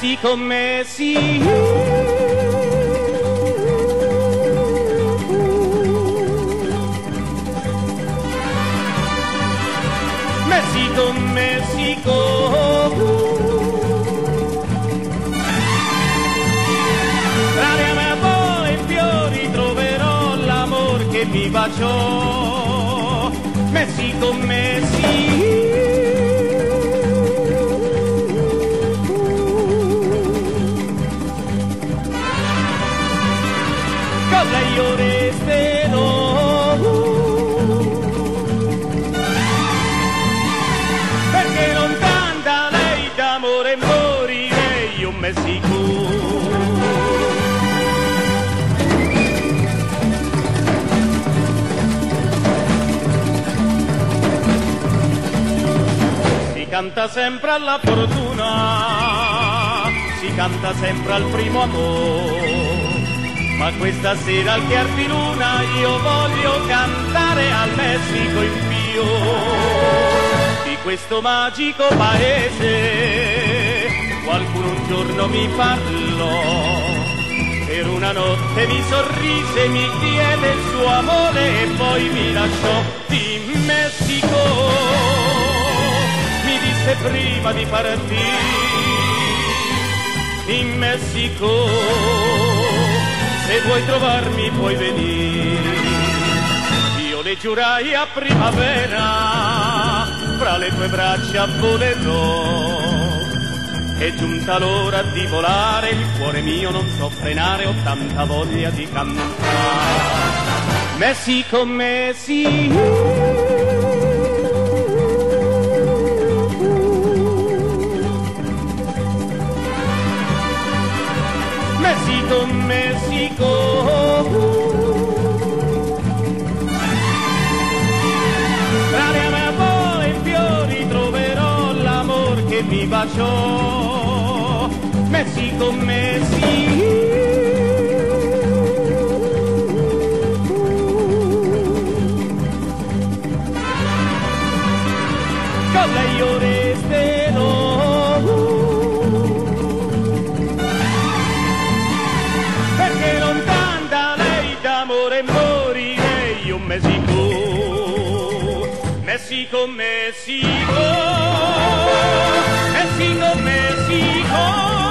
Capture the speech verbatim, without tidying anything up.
Messi con Messi. Messi con México. Mi baciò, Messi con Messi, cosa io resterò, perché lontana lei d'amore morirei io Messi con. Canta sempre alla fortuna, si canta sempre al primo amore, ma questa sera al chiar di luna io voglio cantare al Messico in più, di questo magico paese, qualcuno un giorno mi parlò, per una notte mi sorrise, mi diede il suo amore e poi mi lasciò di Messico. Prima di partire in Messico, se vuoi trovarmi puoi venire. Io le giurai a primavera, fra le tue braccia volerò. È giunta l'ora di volare, il cuore mio non so frenare, ho tanta voglia di cantare. Messico, Messico. Messi con Messico, tra le amapola e i fiori troverò l'amor che mi baciò, Messi con Messi, con lei io resterò. México, México, México, México, México.